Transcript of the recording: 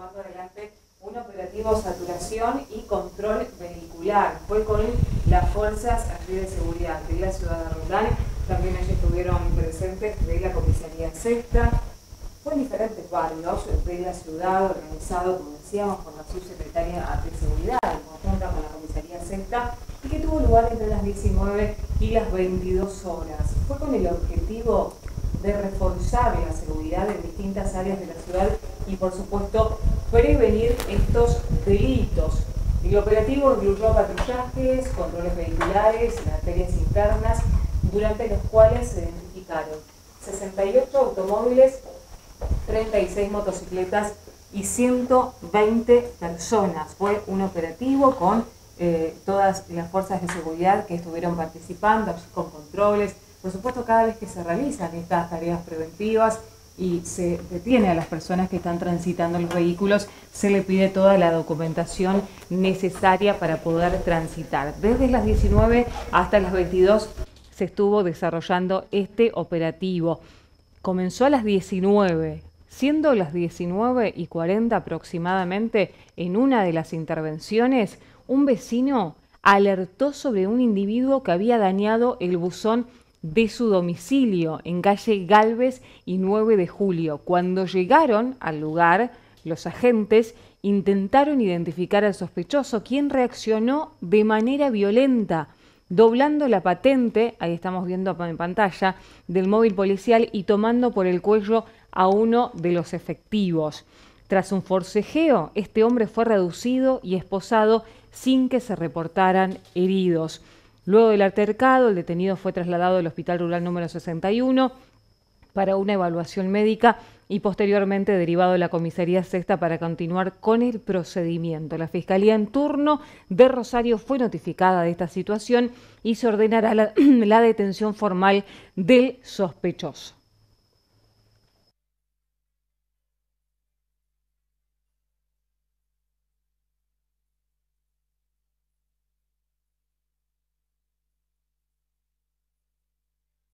llevando adelante un operativo saturación y control vehicular. Fue con las fuerzas de seguridad de la ciudad de Roldán, también allí estuvieron presentes de la Comisaría Sexta, fue en diferentes barrios de la ciudad, organizado, como decíamos, por la subsecretaria de Seguridad, en conjunta con la Comisaría Sexta, y que tuvo lugar entre las 19 y las 22 horas. Fue con el objetivo de reforzar la seguridad en distintas áreas de la ciudad y, por supuesto, prevenir estos delitos. El operativo incluyó patrullajes, controles vehiculares, en arterias internas, durante los cuales se identificaron 68 automóviles, 36 motocicletas y 120 personas. Fue un operativo con todas las fuerzas de seguridad que estuvieron participando, con controles. Por supuesto, cada vez que se realizan estas tareas preventivas y se detiene a las personas que están transitando los vehículos, se le pide toda la documentación necesaria para poder transitar. Desde las 19 hasta las 22 se estuvo desarrollando este operativo. Comenzó a las 19, siendo las 19:40 aproximadamente, en una de las intervenciones, un vecino alertó sobre un individuo que había dañado el buzón de su domicilio en calle Gálvez y 9 de julio. Cuando llegaron al lugar, los agentes intentaron identificar al sospechoso, quien reaccionó de manera violenta, doblando la patente, ahí estamos viendo en pantalla, del móvil policial y tomando por el cuello a uno de los efectivos. Tras un forcejeo, este hombre fue reducido y esposado sin que se reportaran heridos. Luego del altercado, el detenido fue trasladado al Hospital Rural número 61 para una evaluación médica y posteriormente derivado a la Comisaría Sexta para continuar con el procedimiento. La Fiscalía en turno de Rosario fue notificada de esta situación y se ordenará la detención formal del sospechoso.